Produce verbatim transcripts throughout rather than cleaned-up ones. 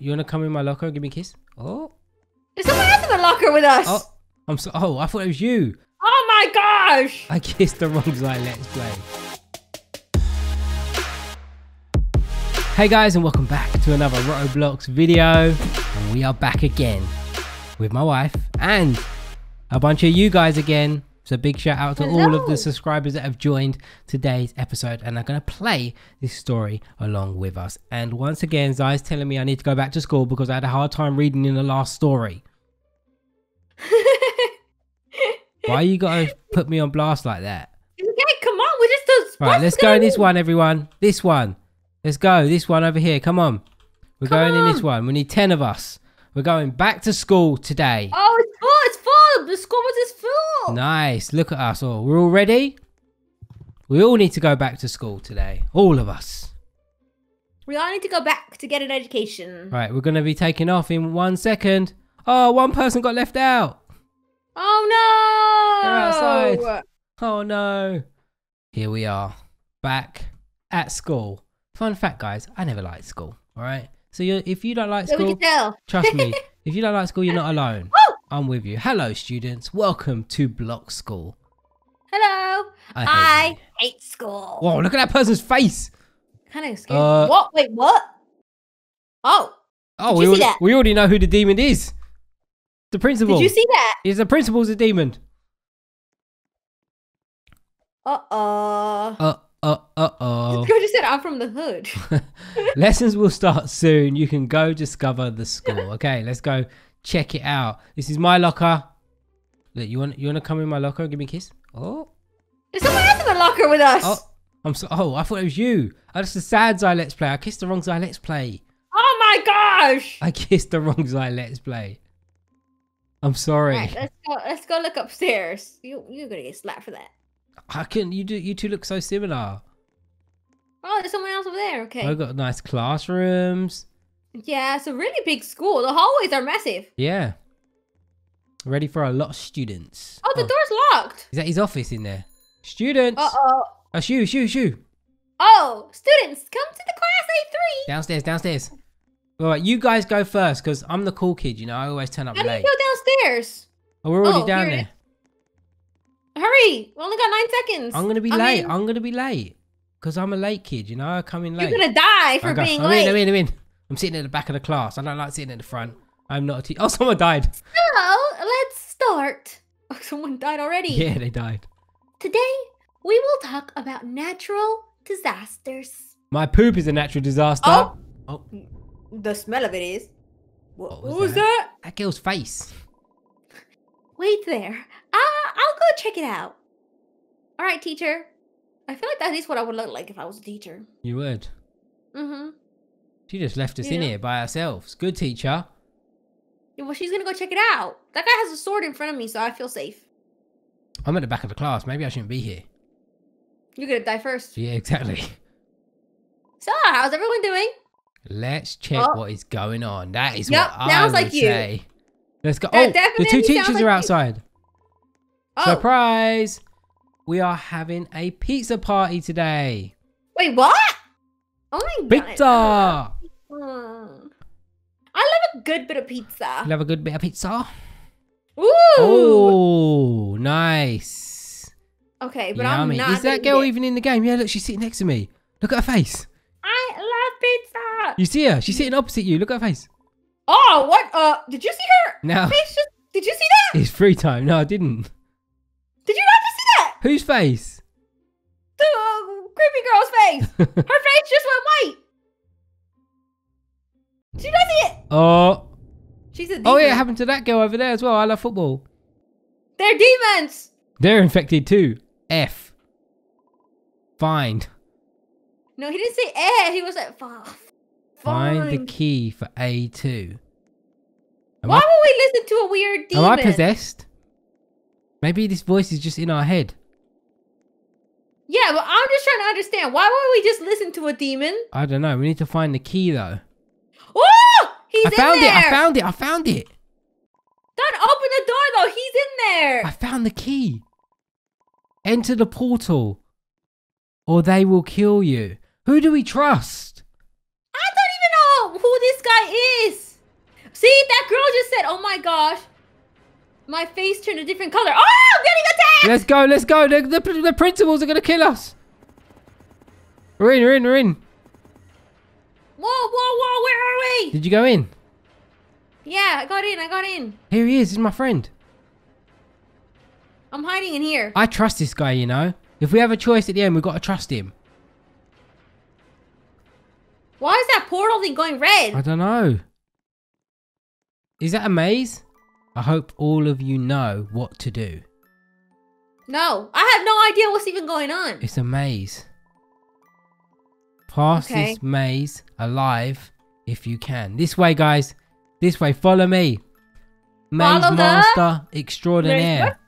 You wanna come in my locker? Give me a kiss. Oh. There's someone else in the locker with us. Oh, I'm so. Oh, I thought it was you. Oh my gosh! I kissed the wrong Zai Let's Play. Hey guys, and welcome back to another Roblox video. And we are back again with my wife and a bunch of you guys again. So big shout out to Hello. all of the subscribers that have joined today's episode and are going to play this story along with us. And once again, Zai's telling me I need to go back to school because I had a hard time reading in the last story. Why you got to put me on blast like that? Okay, come on, we're just those. All right, let's go in this one, everyone. This one. Let's go. This one over here. Come on. We're come going on. in this one. We need ten of us. We're going back to school today. Oh, it's full. It's full. The school was just full. Nice. Look at us all. We're all ready. We all need to go back to school today. All of us. We all need to go back to get an education. Right. We're going to be taking off in one second. Oh, one person got left out. Oh, no. They're outside. Oh, no. Here we are. Back at school. Fun fact, guys. I never liked school. All right. So you're, if you don't like school, so tell. trust me, if you don't like school, you're not alone. Woo! I'm with you. Hello, students. Welcome to Block School. Hello. I, I hate, hate school. Whoa, look at that person's face. Kind of scary. Uh, what? Wait, what? Oh. Oh, we, al we already know who the demon is. The principal. Did you see that? Is the principal's a demon? Uh-oh. Uh-oh. Uh, uh oh. The girl just said, I'm from the hood. Lessons will start soon. You can go discover the school. Okay, let's go check it out. This is my locker. Look, you want you want to come in my locker? Give me a kiss. Oh. There's someone else in the locker with us. Oh, I'm so. Oh, I thought it was you. Oh, that's the sad Zai Let's Play. I kissed the wrong Zai Let's Play. Oh my gosh! I kissed the wrong Zai Let's Play. I'm sorry. Right, let's go. Let's go look upstairs. You you're gonna get slapped for that. How can you do? You two look so similar. Oh, there's someone else over there. Okay. I've got nice classrooms. Yeah, it's a really big school. The hallways are massive. Yeah. Ready for a lot of students. Oh, the oh. door's locked. Is that his office in there? Students. Uh oh. A shoe, shoe, shoe. Oh, students, come to the class A three. Downstairs, downstairs. All right, you guys go first because I'm the cool kid. You know, I always turn up How late. How do you go downstairs? Oh, we're already oh, down there. Hurry! We only got nine seconds. I'm gonna be I late. Mean, I'm gonna be late because I'm a late kid. You know, I come in late. You're gonna die for being I'm late. I'm in. I'm in. I'm in. I'm sitting at the back of the class. I don't like sitting at the front. I'm not a teacher. Oh, someone died. So let's start. Oh, someone died already. Yeah, they died. Today we will talk about natural disasters. My poop is a natural disaster. Oh, oh. The smell of it is. What, what was, what was that? that? That girl's face. Wait there. Uh, I'll go check it out. All right, teacher. I feel like that is what I would look like if I was a teacher. You would? Mm-hmm. She just left us you in know? here by ourselves. Good teacher. Yeah, well, she's going to go check it out. That guy has a sword in front of me, so I feel safe. I'm at the back of the class. Maybe I shouldn't be here. You're going to die first. Yeah, exactly. So, how's everyone doing? Let's check oh. what is going on. That is yep, what I would like say. You. Let's go. That oh, the two teachers like are outside. Oh. Surprise! We are having a pizza party today. Wait, what? Oh my pizza. God. Pizza! I love a good bit of pizza. You love a good bit of pizza? Ooh! Oh, nice. Okay, but Yummy. I'm not. Is that girl it. even in the game? Yeah, look, she's sitting next to me. Look at her face. I love pizza. You see her? She's sitting opposite you. Look at her face. Oh, what? Uh, did you see her? No. Face just, did you see that? It's free time. No, I didn't. Did you not just see that? Whose face? The uh, creepy girl's face. Her face just went white. Did you not see it? Oh. She's a demon. Oh, yeah, it happened to that girl over there as well. I love football. They're demons. They're infected too. F. Find. No, he didn't say F. He was like, F. Find the key for A two. Am Why I, would we listen to a weird demon? Am I possessed? Maybe this voice is just in our head. Yeah, but I'm just trying to understand. Why would we just listen to a demon? I don't know. We need to find the key, though. Oh! He's I in found there! It, I found it! I found it! Don't open the door, though! He's in there! I found the key. Enter the portal, or they will kill you. Who do we trust? Who this guy is. See, that girl just said, oh my gosh, my face turned a different color. Oh, I'm getting attacked. Let's go, let's go. The, the, the principals are going to kill us. We're in, we're in, we're in. Whoa, whoa, whoa, where are we? Did you go in? Yeah, I got in, I got in. Here he is, he's my friend. I'm hiding in here. I trust this guy, you know. If we have a choice at the end, we've got to trust him. Why is that portal thing going red? I don't know. Is that a maze? I hope all of you know what to do. No, I have no idea what's even going on. It's a maze. Pass okay. this maze alive if you can. This way, guys. This way. Follow me. Maze Follow Master the... Extraordinaire.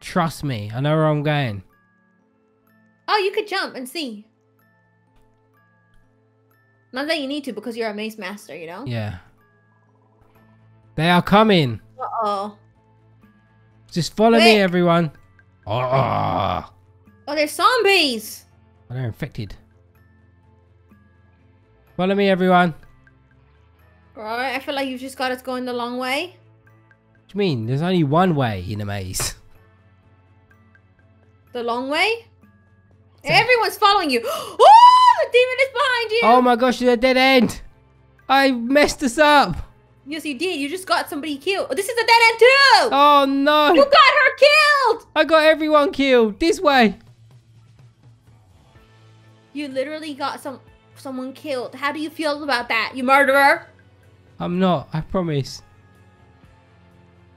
Trust me. I know where I'm going. Oh, you could jump and see. Not that you need to because you're a maze master, you know? Yeah. They are coming. Uh-oh. Just follow Wait. me, everyone. Oh, oh they're zombies. Oh, they're infected. Follow me, everyone. Alright, I feel like you've just got us going the long way. What do you mean? There's only one way in a maze. The long way? So everyone's following you. Oh, the demon is behind you. Oh my gosh, you're a dead end. I messed this up. Yes, you did. You just got somebody killed. Oh, this is a dead end too. Oh, no. You got her killed. I got everyone killed. This way. You literally got some someone killed. How do you feel about that, you murderer? I'm not, I promise.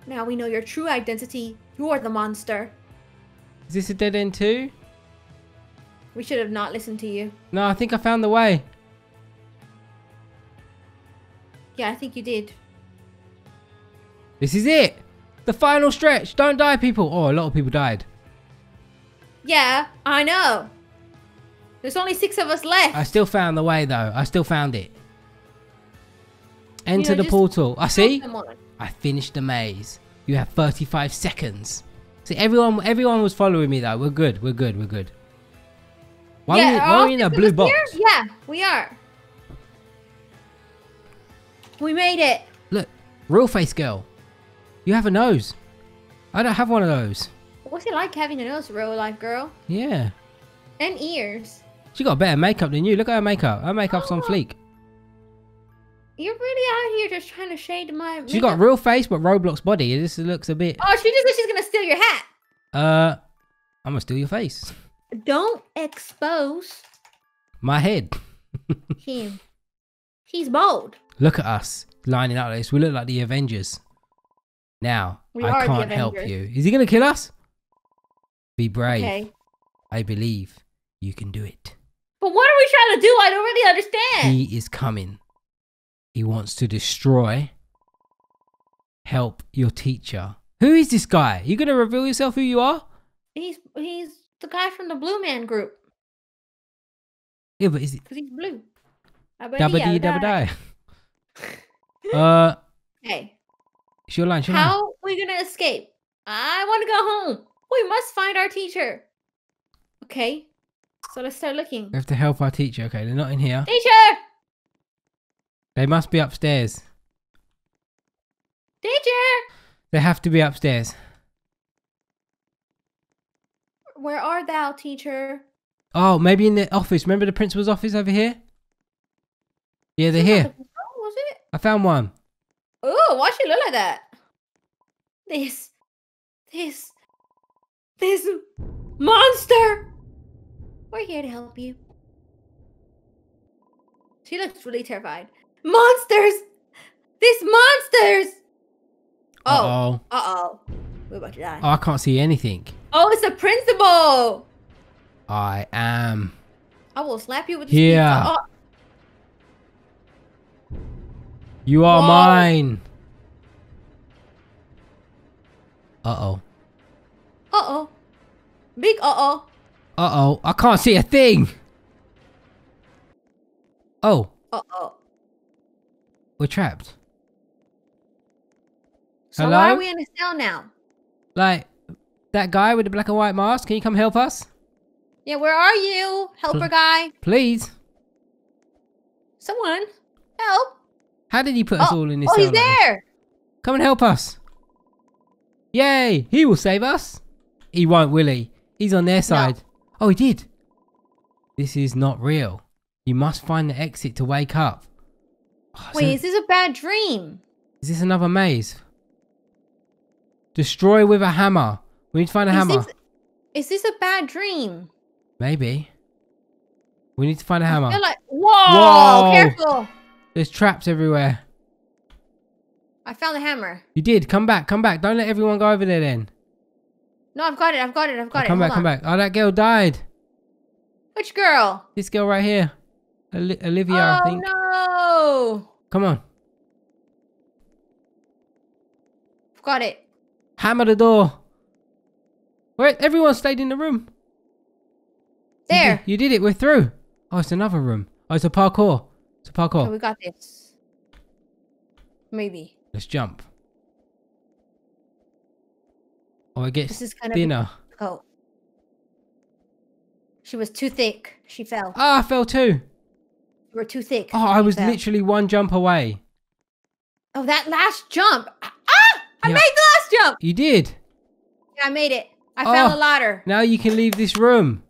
Now we know your true identity. You are the monster. Is this a dead end too? We should have not listened to you. No, I think I found the way. Yeah, I think you did. This is it. The final stretch. Don't die, people. Oh, a lot of people died. Yeah, I know. There's only six of us left. I still found the way, though. I still found it. Enter you know, the portal. I see. I finished the maze. You have thirty-five seconds. See, everyone everyone was following me, though. We're good. We're good. We're good. Why yeah, are we, why are we in a blue box? Here? Yeah, we are. We made it. Look, real face girl. You have a nose. I don't have one of those. What's it like having a nose, real life girl? Yeah. And ears. She got better makeup than you. Look at her makeup. Her makeup's oh. on fleek. You're really out here just trying to shade my makeup. She got real face but Roblox body. This looks a bit... Oh, she just said she's going to steal your hat. Uh, I'm going to steal your face. Don't expose... my head. Him. He's bold. Look at us lining up like this. We look like the Avengers. Now, we I can't help you. Is he going to kill us? Be brave. Okay. I believe you can do it. But what are we trying to do? I don't really understand. He is coming. He wants to destroy. Help your teacher. Who is this guy? You gonna reveal yourself who you are? He's he's the guy from the Blue Man Group. Yeah, but is it? Because he's blue. Dabba dee dabba die. Uh. Hey. It's your line. How are we gonna escape? I want to go home. We must find our teacher. Okay. So let's start looking. We have to help our teacher. Okay, they're not in here. Teacher! They must be upstairs. Teacher! They have to be upstairs. Where art thou, teacher? Oh, maybe in the office. Remember the principal's office over here? Yeah, they're here. Oh, was it? I found one. Oh, why she look like that? This. This. This monster! We're here to help you. She looks really terrified. Monsters! These monsters! Oh. Uh-oh. Uh-oh. We're about to die. Oh, I can't see anything. Oh, it's the principal! I am. I will slap you with this pizza. Yeah. Oh. You are Whoa. mine. Uh-oh. Uh-oh. Big uh-oh. Uh-oh, I can't see a thing. Oh. Uh-oh. We're trapped. So Hello? why are we in a cell now? Like, that guy with the black and white mask, can you come help us? Yeah, where are you, helper Pl guy? Please. Someone. Help! How did he put oh. us all in this? Oh, he's there! Like come and help us! Yay! He will save us! He won't, will he? He's on their side. No. Oh, he did! This is not real. You must find the exit to wake up. Oh, wait, so is this a bad dream? Is this another maze? Destroy with a hammer. We need to find a is hammer. This, is this a bad dream? Maybe. We need to find a hammer. I feel like, whoa, whoa! Careful! There's traps everywhere. I found the hammer. You did. Come back. Come back. Don't let everyone go over there then. No, I've got it. I've got it. I've got oh, it. Come Hold back. On. Come back. Oh, that girl died. Which girl? This girl right here. Oli Olivia, oh, I think. Oh, no. Come on. I've got it. Hammer the door. Wait, everyone stayed in the room. There. You did, you did it. We're through. Oh, it's another room. Oh, it's a parkour. It's a parkour. Oh, we got this. Maybe. Let's jump. Oh, it gets thinner. Oh. She was too thick. She fell. Ah, oh, I fell too. You were too thick. Oh, I was fell. literally one jump away. Oh, that last jump. Ah! I yeah. made the last jump. You did. Yeah, I made it. I oh, found a ladder. Now you can leave this room.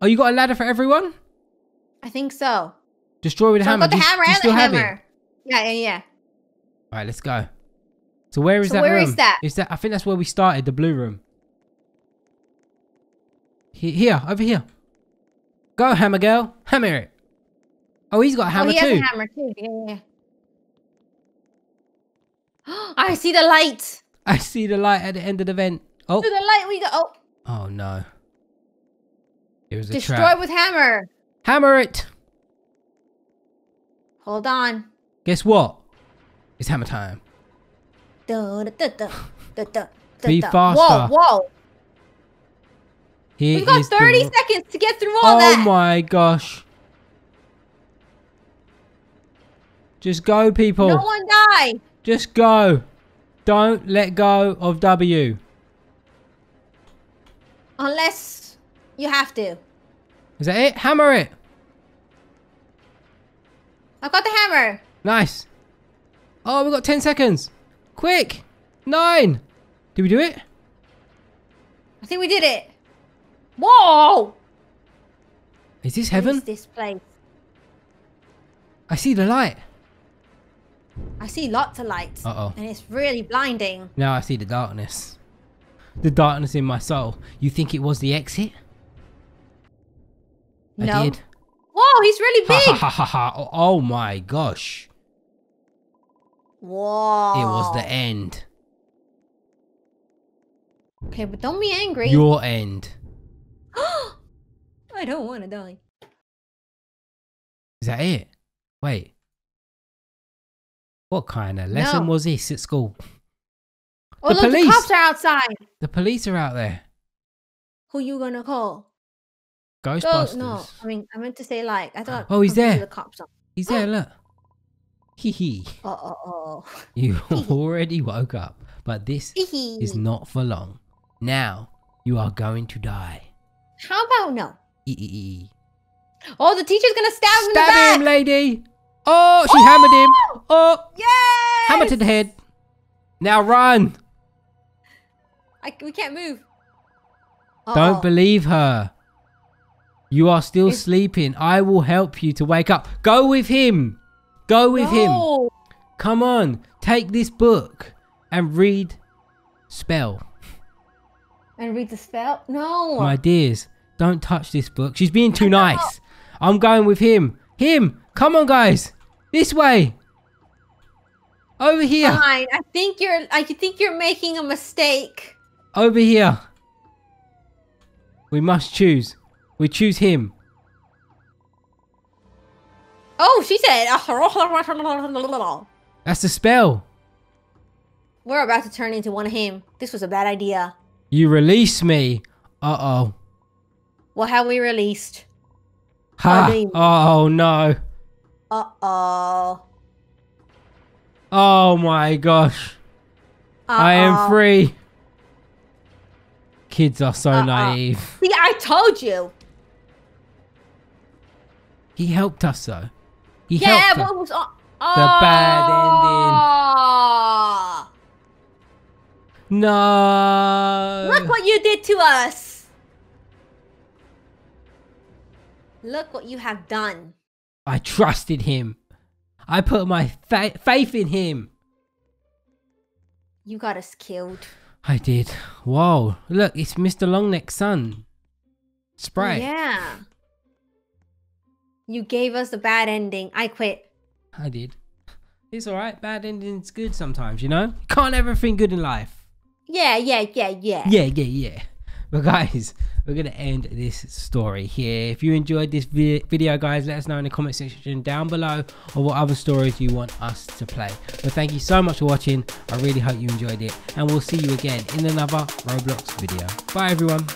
Oh, you got a ladder for everyone? I think so. Destroy with so hammer. I got the do hammer you, and the hammer. Yeah, yeah, yeah. All right, let's go. So where is so that where room? Where is that? Is that? I think that's where we started, the blue room. He, here, over here. Go, hammer girl. Hammer it. Oh, he's got a hammer oh, he too. He has a hammer too. Yeah, yeah. I see the light. I see the light at the end of the vent. Oh, to the light we go. Oh. Oh no. It was a Destroy trap. Destroy with hammer. Hammer it. Hold on. Guess what? It's hammer time. Da, da, da, da, da, Be da. faster. Whoa, whoa. Here We've got thirty the... seconds to get through all oh, that. Oh my gosh. Just go, people. No one die. Just go. Don't let go of W. Unless you have to. Is that it? Hammer it. I've got the hammer. Nice. Oh, we've got ten seconds. Quick. Nine. Did we do it? I think we did it. Whoa. Is this heaven? What is this place? I see the light. I see lots of lights, uh-oh. and it's really blinding. Now I see the darkness. The darkness in my soul. You think it was the exit? No. I did. Whoa, he's really big! Ha, ha, ha, ha, ha. Oh my gosh. Whoa. It was the end. Okay, but don't be angry. Your end. I don't want to die. Is that it? Wait. What kind of lesson no. was this at school? Oh, the look, police. the cops are outside. The police are out there. Who you gonna call? Ghostbusters. Go, no, I mean, I meant to say like, I thought. Oh, he's there. The cops are. He's there, look. Hee hee. Oh, oh, oh. You already woke up, but this is not for long. Now, you are going to die. How about no? E -e -e. Oh, the teacher's gonna stab him in the back. Stab him, lady. Oh, she oh! hammered him. Oh, yes! Hammer to the head. Now run. I, we can't move. Uh-oh. Don't believe her. You are still it's... sleeping. I will help you to wake up. Go with him. Go with no. him. Come on. Take this book and read spell. And read the spell? No. My dears, don't touch this book. She's being too nice. No. I'm going with him. Him. Come on, guys. This way. Over here. Fine. I think you're. I think you're making a mistake. Over here. We must choose. We choose him. Oh, she said. That's the spell. We're about to turn into one of him. This was a bad idea. You release me. Uh oh. Well, how we released? Ha! Oh no. Uh-oh. Oh my gosh. Uh-oh. I am free. Kids are so uh-oh. naive. See, I told you. He helped us though. He yeah, helped us. What was Oh. The bad ending. No. Look what you did to us. Look what you have done. I trusted him. I put my fa faith in him. You got us killed. I did. Whoa. Look, it's Mister Longneck's son. Sprite. Yeah. You gave us a bad ending. I quit. I did. It's alright. Bad ending's good sometimes, you know? Can't everything good in life. Yeah, yeah, yeah, yeah. Yeah, yeah, yeah. But guys, we're going to end this story here. If you enjoyed this video, guys, let us know in the comment section down below or what other stories you want us to play. But thank you so much for watching. I really hope you enjoyed it. And we'll see you again in another Roblox video. Bye, everyone.